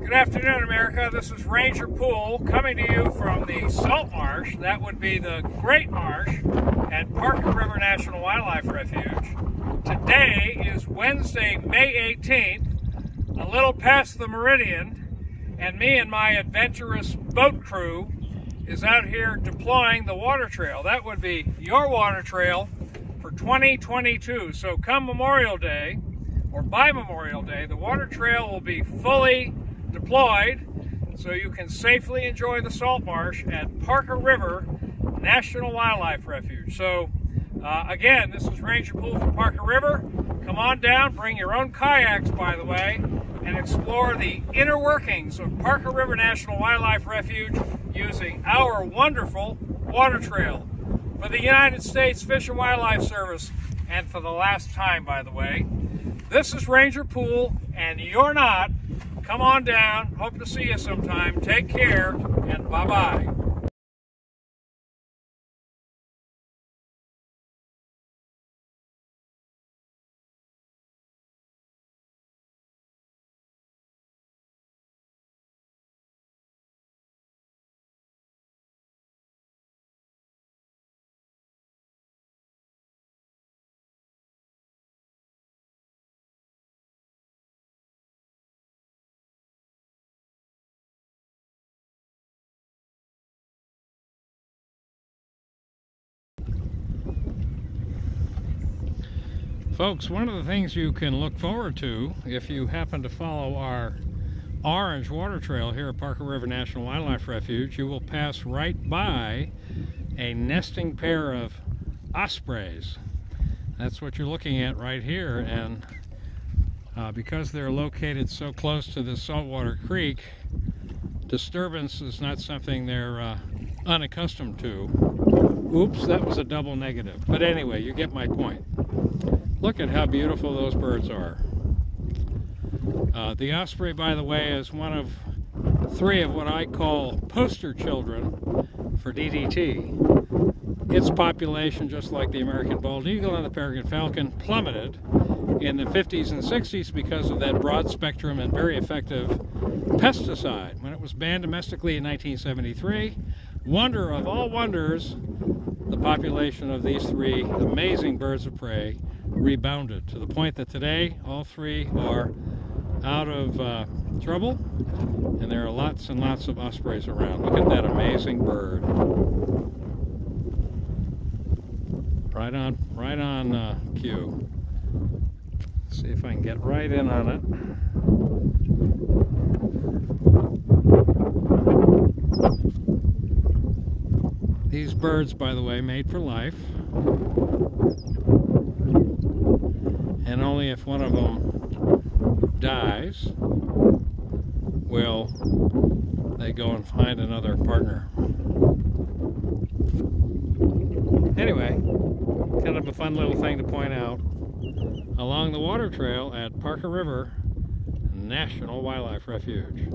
Good afternoon, America. This is Ranger Poole coming to you from the salt marsh, that would be the Great Marsh at Parker River National Wildlife Refuge. Today is Wednesday, May 18th, a little past the meridian, and me and my adventurous boat crew is out here deploying the water trail. That would be your water trail for 2022. So come Memorial Day, or by Memorial Day, the water trail will be fully deployed so you can safely enjoy the salt marsh at Parker River National Wildlife Refuge. So again, this is Ranger Poole from Parker River. Come on down, bring your own kayaks, by the way, and explore the inner workings of Parker River National Wildlife Refuge using our wonderful water trail. For the United States Fish and Wildlife Service, and for the last time, by the way, this is Ranger Poole, and you're not. Come on down. Hope to see you sometime. Take care, and bye-bye. Folks, one of the things you can look forward to if you happen to follow our orange water trail here at Parker River National Wildlife Refuge, you will pass right by a nesting pair of ospreys. That's what you're looking at right here, and because they're located so close to the saltwater creek, disturbance is not something they're unaccustomed to. Oops, that was a double negative. But anyway, you get my point. Look at how beautiful those birds are. The osprey, by the way, is one of three of what I call poster children for DDT. Its population, just like the American Bald Eagle and the Peregrine Falcon, plummeted in the 50s and 60s because of that broad spectrum and very effective pesticide. When it was banned domestically in 1973, wonder of all wonders, the population of these three amazing birds of prey rebounded to the point that today all three are out of trouble, and there are lots and lots of ospreys around. Look at that amazing bird. Right on cue. Let's see if I can get right in on it. These birds, by the way, made for life. And only if one of them dies will they go and find another partner. Anyway, kind of a fun little thing to point out along the water trail at Parker River National Wildlife Refuge.